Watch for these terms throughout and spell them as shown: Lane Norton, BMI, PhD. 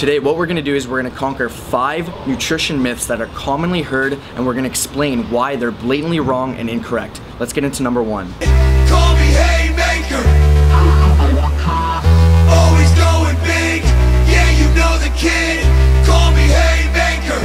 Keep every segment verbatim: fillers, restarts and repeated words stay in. Today, what we're gonna do is we're gonna conquer five nutrition myths that are commonly heard, and we're gonna explain why they're blatantly wrong and incorrect. Let's get into number one. Call me haymaker. Always going big. Yeah, you know the kid. Call me haymaker.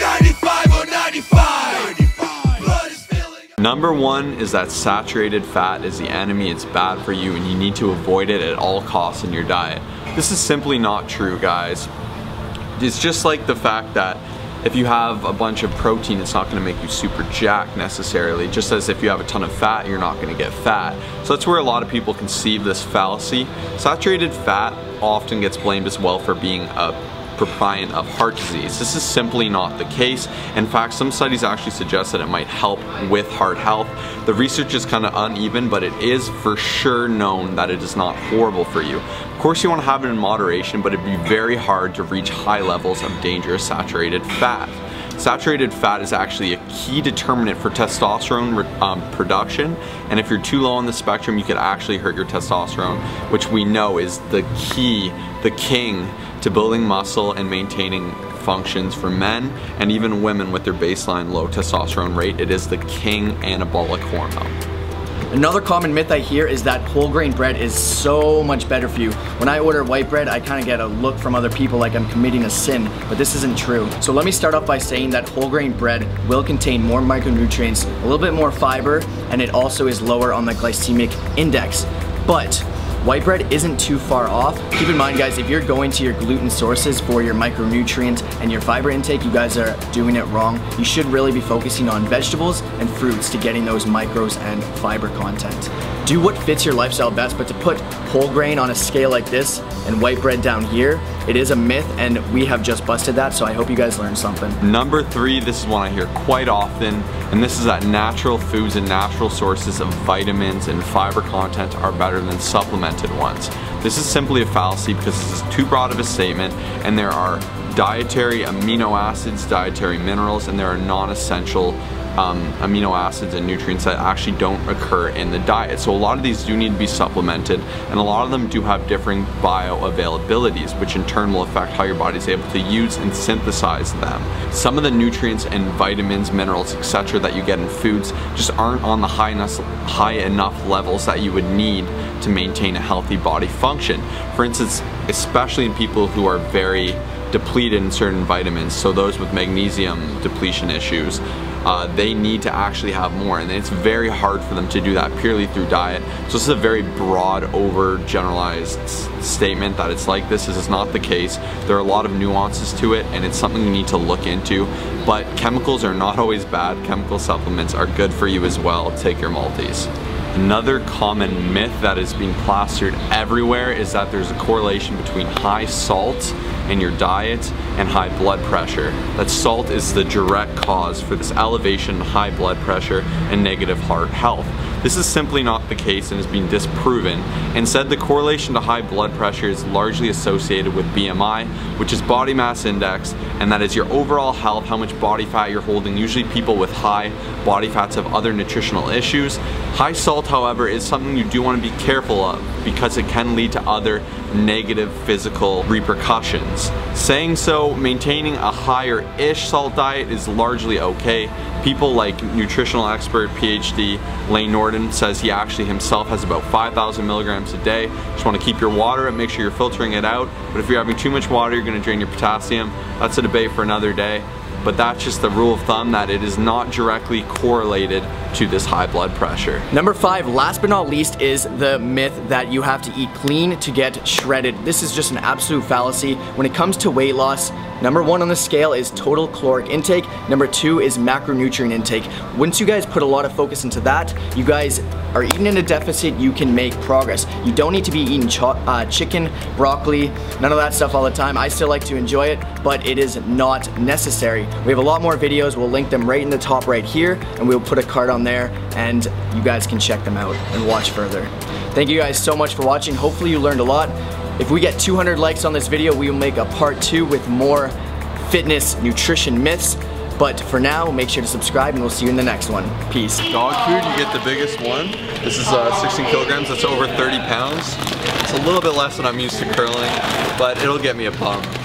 ninety-five oh ninety-five. Blood is filling. Number one is that saturated fat is the enemy. It's bad for you, and you need to avoid it at all costs in your diet. This is simply not true, guys. It's just like the fact that if you have a bunch of protein, it's not gonna make you super jacked necessarily, just as if you have a ton of fat, you're not gonna get fat. So that's where a lot of people conceive this fallacy. Saturated fat often gets blamed as well for being a proponent of heart disease. This is simply not the case. In fact, some studies actually suggest that it might help with heart health. The research is kind of uneven, but it is for sure known that it is not horrible for you. Of course, you want to have it in moderation, but it'd be very hard to reach high levels of dangerous saturated fat. Saturated fat is actually a key determinant for testosterone um, production, and if you're too low on the spectrum, you could actually hurt your testosterone, which we know is the key, the king to building muscle and maintaining functions for men and even women with their baseline low testosterone rate. It is the king anabolic hormone. Another common myth I hear is that whole grain bread is so much better for you. When I order white bread, I kind of get a look from other people like I'm committing a sin, but this isn't true. So let me start off by saying that whole grain bread will contain more micronutrients, a little bit more fiber, and it also is lower on the glycemic index. But white bread isn't too far off. Keep in mind, guys, if you're going to your gluten sources for your micronutrients and your fiber intake, you guys are doing it wrong. You should really be focusing on vegetables and fruits to getting those micros and fiber content. Do what fits your lifestyle best, but to put whole grain on a scale like this and white bread down here, it is a myth, and we have just busted that, so I hope you guys learned something. Number three, this is one I hear quite often, and this is that natural foods and natural sources of vitamins and fiber content are better than supplements. Ones. This is simply a fallacy because this is too broad of a statement, and there are dietary amino acids, dietary minerals, and there are non-essential um, amino acids and nutrients that actually don't occur in the diet. So a lot of these do need to be supplemented, and a lot of them do have differing bioavailabilities, which in turn will affect how your body is able to use and synthesize them. Some of the nutrients and vitamins, minerals, et cetera that you get in foods just aren't on the high enough, high enough levels that you would need to maintain a healthy body function. For instance, especially in people who are very depleted in certain vitamins, so those with magnesium depletion issues, uh, they need to actually have more, and it's very hard for them to do that purely through diet. So this is a very broad, overgeneralized statement that it's like this. This is not the case. There are a lot of nuances to it, and it's something you need to look into, but chemicals are not always bad. Chemical supplements are good for you as well. Take your multis. Another common myth that is being plastered everywhere is that there's a correlation between high salt in your diet and high blood pressure. That salt is the direct cause for this elevation, high blood pressure, and negative heart health. This is simply not the case and has been disproven. Instead, the correlation to high blood pressure is largely associated with B M I, which is body mass index, and that is your overall health, how much body fat you're holding. Usually people with high body fats have other nutritional issues. High salt, however, is something you do want to be careful of because it can lead to other negative physical repercussions. Saying so, maintaining a higher-ish salt diet is largely okay. People like nutritional expert P H D Lane Norton says he actually himself has about five thousand milligrams a day. Just want to keep your water and make sure you're filtering it out. But if you're having too much water, you're going to drain your potassium. That's a debate for another day. But that's just the rule of thumb, that it is not directly correlated to this high blood pressure. Number five, last but not least, is the myth that you have to eat clean to get shredded. This is just an absolute fallacy. When it comes to weight loss, number one on the scale is total caloric intake. Number two is macronutrient intake. Once you guys put a lot of focus into that, you guys are eating in a deficit, you can make progress. You don't need to be eating ch uh, chicken, broccoli, none of that stuff all the time. I still like to enjoy it, but it is not necessary. We have a lot more videos. We'll link them right in the top right here, and we'll put a card on there, and you guys can check them out and watch further. Thank you guys so much for watching. Hopefully you learned a lot. If we get two hundred likes on this video, we will make a part two with more fitness nutrition myths. But for now, make sure to subscribe, and we'll see you in the next one. Peace. Dog food, you get the biggest one. This is uh, sixteen kilograms. That's over thirty pounds. It's a little bit less than I'm used to curling. but it'll get me a pump.